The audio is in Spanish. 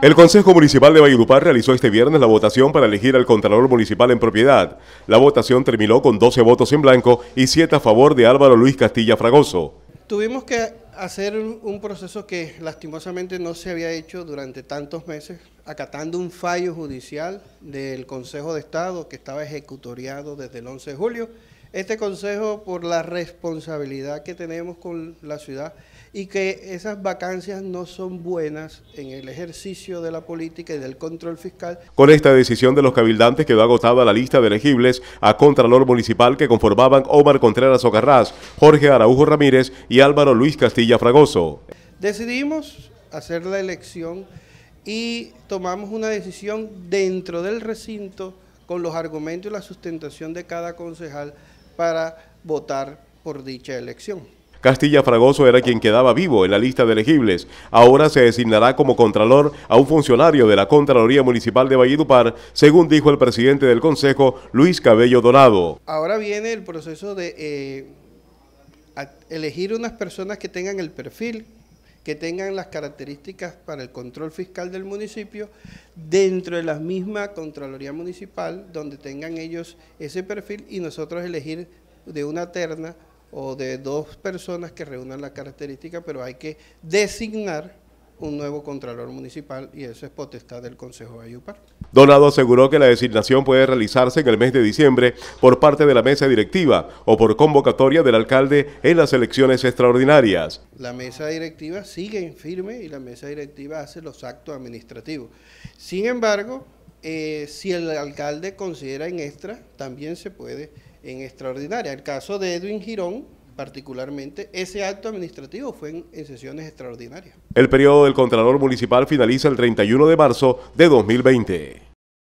El Concejo Municipal de Valledupar realizó este viernes la votación para elegir al Contralor Municipal en propiedad. La votación terminó con 12 votos en blanco y 7 a favor de Álvaro Luis Castilla Fragoso. Tuvimos que hacer un proceso que lastimosamente no se había hecho durante tantos meses, acatando un fallo judicial del Concejo de Estado que estaba ejecutoriado desde el 11 de julio. Este Concejo, por la responsabilidad que tenemos con la ciudad y que esas vacancias no son buenas en el ejercicio de la política y del control fiscal. Con esta decisión de los cabildantes quedó agotada la lista de elegibles a Contralor Municipal que conformaban Omar Contreras Socarrás, Jorge Araujo Ramírez y Álvaro Luis Castilla Fragoso. Decidimos hacer la elección y tomamos una decisión dentro del recinto con los argumentos y la sustentación de cada concejal para votar por dicha elección. Castilla Fragoso era quien quedaba vivo en la lista de elegibles. Ahora se designará como contralor a un funcionario de la Contraloría Municipal de Valledupar, según dijo el presidente del Concejo, Luis Cabello Dorado. Ahora viene el proceso de elegir unas personas que tengan el perfil, que tengan las características para el control fiscal del municipio dentro de la misma Contraloría Municipal, donde tengan ellos ese perfil y nosotros elegir de una terna o de dos personas que reúnan las características, pero hay que designar un nuevo Contralor Municipal y eso es potestad del Concejo de Valledupar. Dorado aseguró que la designación puede realizarse en el mes de diciembre por parte de la mesa directiva o por convocatoria del alcalde en las elecciones extraordinarias. La mesa directiva sigue en firme y la mesa directiva hace los actos administrativos. Sin embargo, si el alcalde considera en extra, también se puede en extraordinaria. El caso de Edwin Girón, particularmente, ese acto administrativo fue en sesiones extraordinarias. El periodo del Contralor Municipal finaliza el 31 de marzo de 2020.